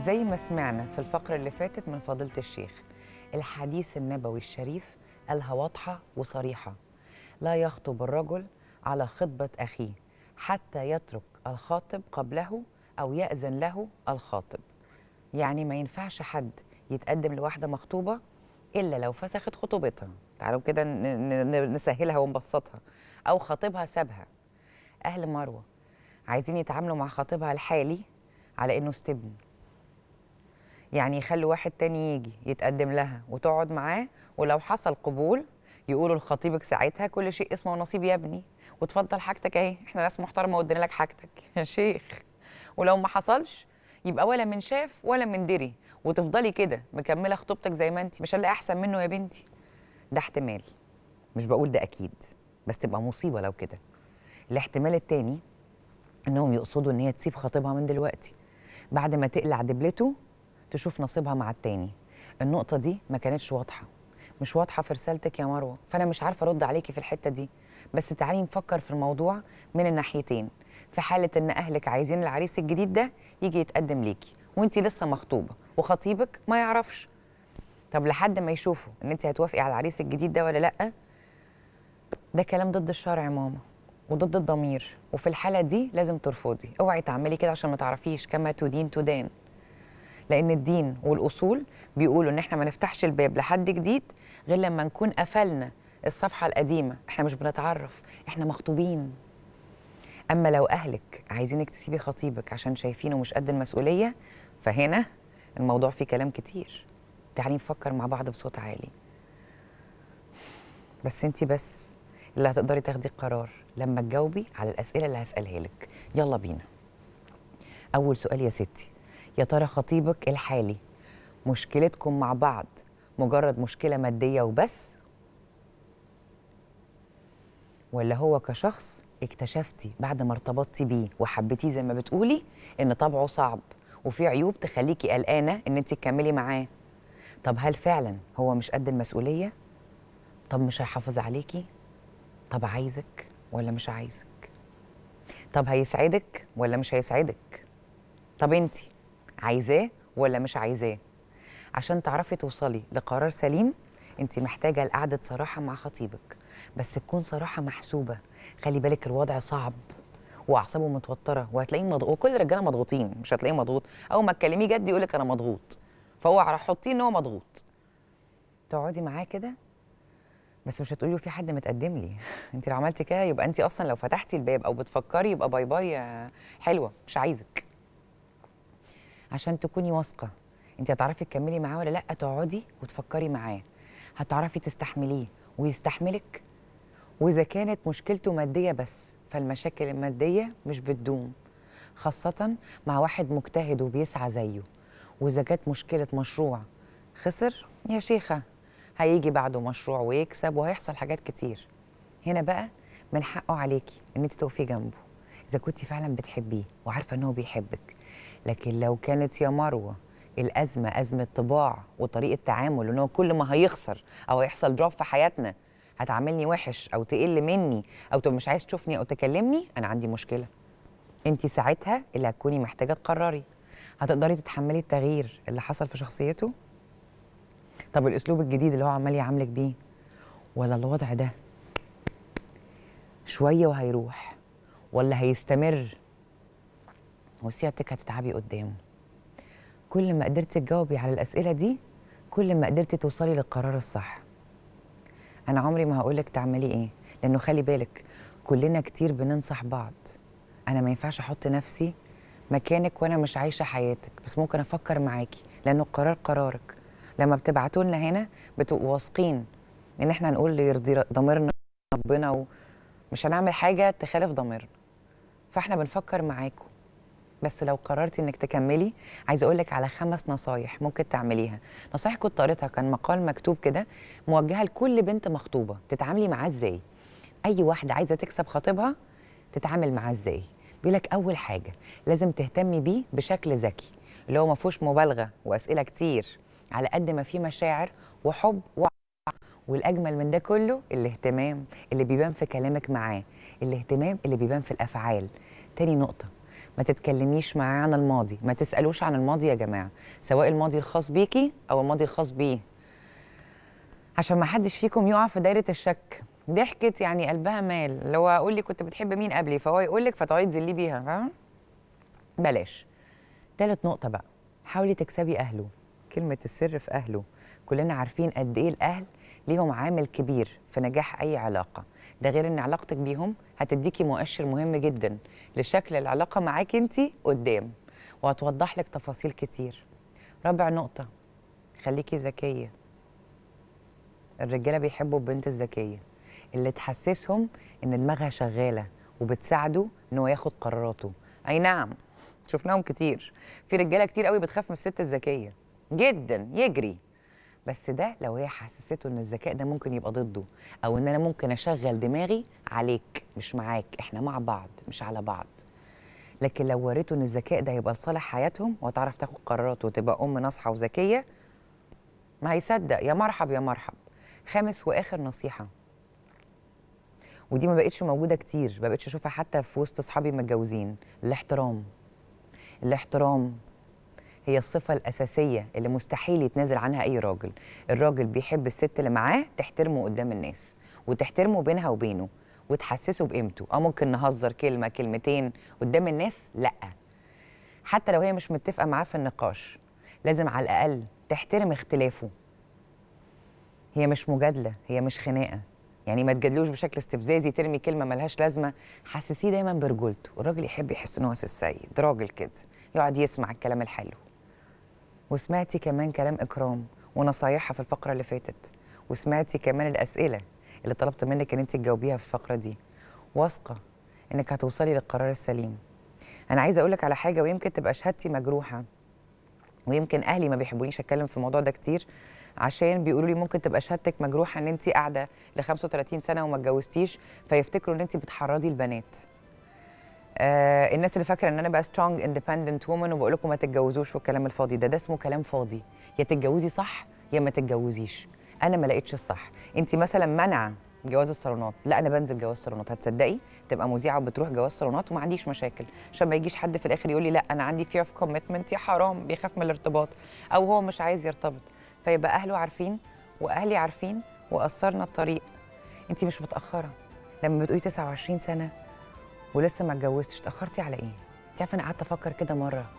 زي ما سمعنا في الفقرة اللي فاتت من فضيلة الشيخ، الحديث النبوي الشريف قالها واضحة وصريحة: لا يخطب الرجل على خطبة أخيه حتى يترك الخاطب قبله أو يأذن له الخاطب. يعني ما ينفعش حد يتقدم لواحدة مخطوبة إلا لو فسخت خطوبتها، تعالوا كده نسهلها ونبسطها، أو خاطبها سابها. أهل مروة عايزين يتعاملوا مع خاطبها الحالي على إنه استبن، يعني يخلوا واحد تاني يجي يتقدم لها وتقعد معاه، ولو حصل قبول يقولوا لخطيبك ساعتها: كل شيء اسمه ونصيب يا ابني، وتفضل حاجتك اهي، احنا ناس محترمه ودينا لك حاجتك يا شيخ. ولو ما حصلش يبقى ولا من شاف ولا من دري، وتفضلي كده مكمله خطوبتك زي ما انت، مش هنلاقي احسن منه يا بنتي. ده احتمال، مش بقول ده اكيد، بس تبقى مصيبه لو كده. الاحتمال التاني انهم يقصدوا ان هي تسيب خطيبها من دلوقتي، بعد ما تقلع دبلته تشوف نصيبها مع التاني. النقطه دي ما كانتش واضحه، مش واضحه في رسالتك يا مروه، فانا مش عارفه ارد عليكي في الحته دي. بس تعالي نفكر في الموضوع من الناحيتين. في حاله ان اهلك عايزين العريس الجديد ده يجي يتقدم ليكي وانتي لسه مخطوبه وخطيبك ما يعرفش، طب لحد ما يشوفوا ان انتي هتوافقي على العريس الجديد ده ولا لا، ده كلام ضد الشرع يا ماما وضد الضمير، وفي الحاله دي لازم ترفضي. اوعي تعملي كده عشان ما تعرفيش، كما تدين تدان، لأن الدين والأصول بيقولوا إن إحنا ما نفتحش الباب لحد جديد غير لما نكون قفلنا الصفحة القديمة. إحنا مش بنتعرف، إحنا مخطوبين. أما لو أهلك عايزينك تسيبي خطيبك عشان شايفينه مش قد المسؤولية، فهنا الموضوع فيه كلام كتير. تعالي نفكر مع بعض بصوت عالي. بس أنتي بس اللي هتقدري تاخدي القرار لما تجاوبي على الأسئلة اللي هسألها لك. يلا بينا. أول سؤال يا ستي: يا ترى خطيبك الحالي مشكلتكم مع بعض مجرد مشكلة مادية وبس؟ ولا هو كشخص اكتشفتي بعد ما ارتبطتي بيه وحبيتيه زي ما بتقولي ان طبعه صعب وفيه عيوب تخليكي قلقانة ان انت تكملي معاه؟ طب هل فعلا هو مش قد المسؤولية؟ طب مش هيحافظ عليكي؟ طب عايزك ولا مش عايزك؟ طب هيسعدك ولا مش هيسعدك؟ طب انتي عايزاه ولا مش عايزاه؟ عشان تعرفي توصلي لقرار سليم انت محتاجه لقعده صراحه مع خطيبك، بس تكون صراحه محسوبه. خلي بالك الوضع صعب واعصابه متوتره وهتلاقيه مضغوط. كل الرجاله مضغوطين، مش هتلاقيه مضغوط. اول ما تكلميه جد يقولك انا مضغوط، فهو راح حطيه ان هو مضغوط. تقعدي معاه كده، بس مش هتقولي له في حد متقدم لي. انت لو عملتي كده يبقى انت اصلا لو فتحتي الباب او بتفكري يبقى باي باي يا حلوه، مش عايزك. عشان تكوني واثقه انت هتعرفي تكملي معاه ولا لا، تقعدي وتفكري معاه. هتعرفي تستحمليه ويستحملك؟ واذا كانت مشكلته ماديه بس، فالمشاكل الماديه مش بتدوم، خاصه مع واحد مجتهد وبيسعى زيه. واذا كانت مشكله مشروع خسر يا شيخه، هيجي بعده مشروع ويكسب وهيحصل حاجات كتير. هنا بقى من حقه عليكي ان انت تقفي جنبه اذا كنت فعلا بتحبيه وعارفه ان هو بيحبك. لكن لو كانت يا مروه الازمه ازمه طباع وطريقه تعامل، ان هو كل ما هيخسر او هيحصل دروب في حياتنا هتعاملني وحش او تقل مني او تبقى مش عايز تشوفني او تكلمني، انا عندي مشكله. انت ساعتها اللي هتكوني محتاجه تقرري: هتقدري تتحملي التغيير اللي حصل في شخصيته؟ طب الاسلوب الجديد اللي هو عمال يعاملك بيه؟ ولا الوضع ده شويه وهيروح؟ ولا هيستمر وسيادتك هتتعبي قدامه؟ كل ما قدرتي تجاوبي على الأسئلة دي كل ما قدرتي توصلي للقرار الصح. أنا عمري ما هقولك تعملي إيه، لأنه خلي بالك كلنا كتير بننصح بعض. أنا ما ينفعش أحط نفسي مكانك وأنا مش عايشة حياتك، بس ممكن أفكر معاكي لأنه القرار قرارك. لما بتبعتوا لنا هنا بتبقوا واثقين إن إحنا هنقول اللي يرضي ضميرنا ربنا، ومش هنعمل حاجة تخالف ضميرنا، فإحنا بنفكر معاكم. بس لو قررتي انك تكملي، عايزه اقول لك على 5 نصايح ممكن تعمليها. نصايح كنت قريتها، كان مقال مكتوب كده موجهه لكل بنت مخطوبه تتعاملي معاه ازاي. اي واحده عايزه تكسب خطيبها تتعامل معاه ازاي؟ بيقول لك اول حاجه لازم تهتمي بيه بشكل ذكي، اللي هو ما فيهوش مبالغه واسئله كتير، على قد ما فيه مشاعر وحب والاجمل من ده كله الاهتمام اللي بيبان في كلامك معاه، الاهتمام اللي بيبان في الافعال. تاني نقطه، ما تتكلميش معاه عن الماضي، ما تسألوش عن الماضي يا جماعة، سواء الماضي الخاص بيكي أو الماضي الخاص بيه، عشان ما حدش فيكم يقع في دايرة الشك. ضحكت يعني قلبها مال، اللي هو قول لي كنت بتحب مين قبلي، فهو يقول لك فتقعدي تذليه بيها، فاهمة؟ بلاش. تالت نقطة بقى، حاولي تكسبي أهله. كلمة السر في أهله، كلنا عارفين قد إيه الأهل ليهم عامل كبير في نجاح أي علاقة، ده غير إن علاقتك بيهم هتديكي مؤشر مهم جدا لشكل العلاقة معاكي أنتي قدام، وهتوضح لك تفاصيل كتير. رابع نقطة، خليكي ذكية. الرجالة بيحبوا البنت الذكية اللي تحسسهم إن دماغها شغالة وبتساعده إن هو ياخد قراراته. أي نعم، شفناهم كتير، في رجالة كتير قوي بتخاف من الست الذكية جدا، يجري. بس ده لو هي حسسته ان الذكاء ده ممكن يبقى ضده، او ان انا ممكن اشغل دماغي عليك مش معاك، احنا مع بعض مش على بعض. لكن لو وريته ان الذكاء ده هيبقى لصالح حياتهم وهتعرف تاخد قرارات وتبقى ام ناصحه وذكيه، ما هيصدق، يا مرحب يا مرحب. خامس واخر نصيحه، ودي ما بقتش موجوده كتير، ما بقتش اشوفها حتى في وسط اصحابي المتجوزين، الاحترام. الاحترام هي الصفة الأساسية اللي مستحيل يتنازل عنها أي راجل. الراجل بيحب الست اللي معاه تحترمه قدام الناس، وتحترمه بينها وبينه، وتحسسه بقيمته. ممكن نهزر كلمة كلمتين قدام الناس، لأ، حتى لو هي مش متفقة معاه في النقاش لازم على الأقل تحترم اختلافه. هي مش مجادلة، هي مش خناقة، يعني ما تجادلوش بشكل استفزازي ترمي كلمة ملهاش لازمة. حسسيه دايما برجولته، والراجل يحب يحس إن هو السيد، راجل كده يقعد يسمع الكلام الحلو. وسمعتي كمان كلام إكرام ونصايحها في الفقرة اللي فاتت، وسمعتي كمان الأسئلة اللي طلبت منك إن أنت تجاوبيها في الفقرة دي. واثقة إنك هتوصلي للقرار السليم. أنا عايزة أقولك على حاجة، ويمكن تبقى شهادتي مجروحة، ويمكن أهلي ما بيحبونيش أتكلم في الموضوع ده كتير، عشان بيقولوا لي ممكن تبقى شهادتك مجروحة إن أنت قاعدة ل 35 سنة وما اتجوزتيش، فيفتكروا إن أنت بتحرضي البنات. الناس اللي فاكره ان انا بقى سترونج اندبندنت وومن وبقول لكم ما تتجوزوش والكلام الفاضي ده، ده اسمه كلام فاضي. يا تتجوزي صح يا ما تتجوزيش. انا ما لقيتش الصح. انت مثلا منع جواز الصالونات، لا انا بنزل جواز صالونات، هتصدقي تبقى مذيعه وبتروح جواز صالونات وما عنديش مشاكل، عشان ما يجيش حد في الاخر يقول لي لا انا عندي fear of commitment، يا حرام، بيخاف من الارتباط او هو مش عايز يرتبط. فيبقى اهله عارفين واهلي عارفين وقصرنا الطريق. انت مش متاخره لما بتقولي 29 سنه ولسه ما اتجوزتش، اتاخرتي على ايه؟ انت عارفه انا قعدت افكر كده مره،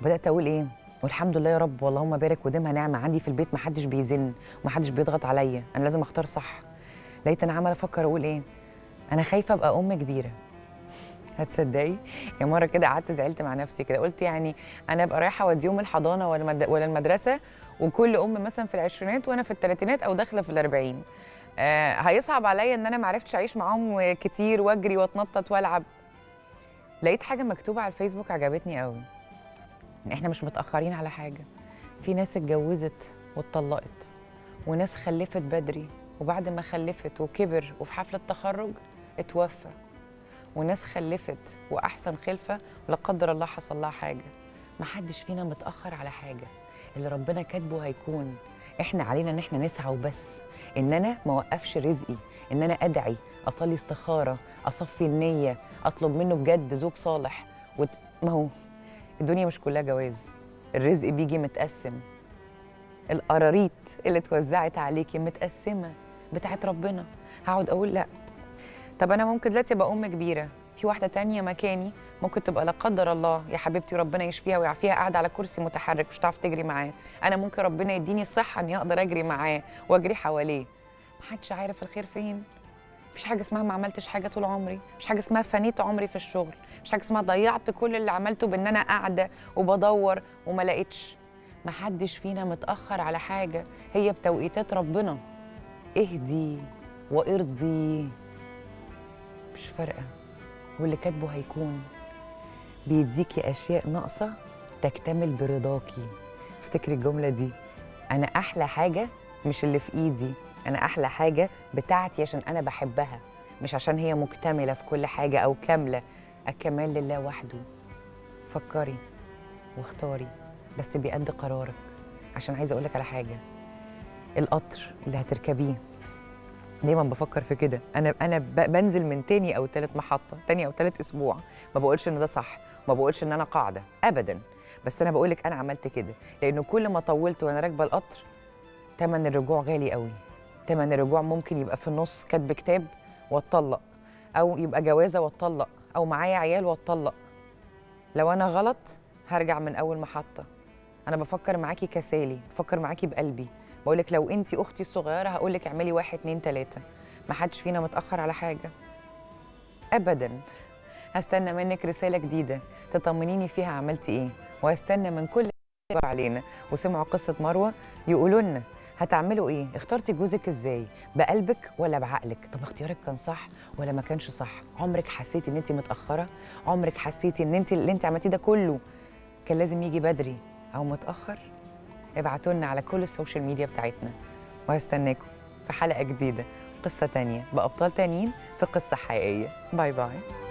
بدات اقول ايه؟ والحمد لله يا رب، اللهم بارك ودمها نعمه، عندي في البيت ما حدش بيزن وما حدش بيضغط عليا، انا لازم اختار صح. لقيت انا عماله افكر اقول ايه؟ انا خايفه ابقى ام كبيره. هتصدقي؟ يا مره كده قعدت زعلت مع نفسي كده، قلت يعني انا ابقى رايحه اوديهم الحضانه ولا المدرسه، وكل ام مثلا في العشرينات وانا في الثلاثينات او داخله في الاربعين، هيصعب عليا ان انا ما عرفتش اعيش معاهم كتير واجري واتنطط والعب. لقيت حاجه مكتوبه على الفيسبوك عجبتني قوي، ان احنا مش متاخرين على حاجه. في ناس اتجوزت واتطلقت، وناس خلفت بدري وبعد ما خلفت وكبر وفي حفله تخرج اتوفى، وناس خلفت واحسن خلفه لا قدر الله حصل لها حاجه. ما حدش فينا متاخر على حاجه، اللي ربنا كاتبه هيكون. احنا علينا ان احنا نسعى وبس، ان انا ما اوقفش رزقي، ان انا ادعي، اصلي استخاره، اصفي النيه، اطلب منه بجد زوج صالح. ما هو الدنيا مش كلها جواز، الرزق بيجي متقسم، القراريط اللي اتوزعت عليكي متقسمه بتاعت ربنا. هقعد اقول لا، طب انا ممكن دلوقتي ابقى ام كبيره، في واحده تانية مكاني ممكن تبقى لا قدر الله يا حبيبتي ربنا يشفيها ويعافيها قاعده على كرسي متحرك مش هتعرف تجري معاه، انا ممكن ربنا يديني الصحه اني اقدر اجري معاه واجري حواليه. محدش عارف الخير فين، مفيش حاجه اسمها ما عملتش حاجه طول عمري، مفيش حاجه اسمها فنيت عمري في الشغل، مفيش حاجه اسمها ضيعت كل اللي عملته بان انا قاعده وبدور وما لقيتش. محدش فينا متاخر على حاجه، هي بتوقيتات ربنا. اهدي وارضي، مش فارقه، واللي كاتبه هيكون. بيديكي اشياء ناقصه تكتمل برضاكي. افتكري الجمله دي، انا احلى حاجه مش اللي في ايدي، انا احلى حاجه بتاعتي عشان انا بحبها، مش عشان هي مكتمله في كل حاجه او كامله. الكمال لله وحده. فكري واختاري، بس تبقي قد قرارك. عشان عايزه اقول لك على حاجه، القطر اللي هتركبيه دايما بفكر في كده، انا بنزل من تاني او تالت محطه، تاني او تالت اسبوع، ما بقولش ان ده صح، ما بقولش ان انا قاعده ابدا، بس انا بقول لك انا عملت كده لانه كل ما طولت وانا راكبه القطر ثمن الرجوع غالي قوي. ثمن الرجوع ممكن يبقى في النص كاتب كتاب واتطلق، او يبقى جوازه واتطلق، او معايا عيال واتطلق. لو انا غلط هرجع من اول محطه. انا بفكر معاكي كسالي، بفكر معاكي بقلبي، بقول لك لو انت اختي الصغيره هقول لك اعملي 1 2 3، ما حدش فينا متاخر على حاجه ابدا. هستنى منك رساله جديده تطمنيني فيها عملتي ايه، وهستنى من كل اللي علينا وسمعوا قصه مروه يقولوا لنا هتعملوا ايه، اخترتي جوزك ازاي، بقلبك ولا بعقلك، طب اختيارك كان صح ولا ما كانش صح، عمرك حسيتي ان انت متاخره، عمرك حسيتي ان انت اللي انت عملتيه ده كله كان لازم يجي بدري او متاخر؟ ابعتوا لنا على كل السوشيال ميديا بتاعتنا، وهستناكم في حلقه جديده، قصه تانيه بابطال تانيين، في قصه حقيقيه. باي باي.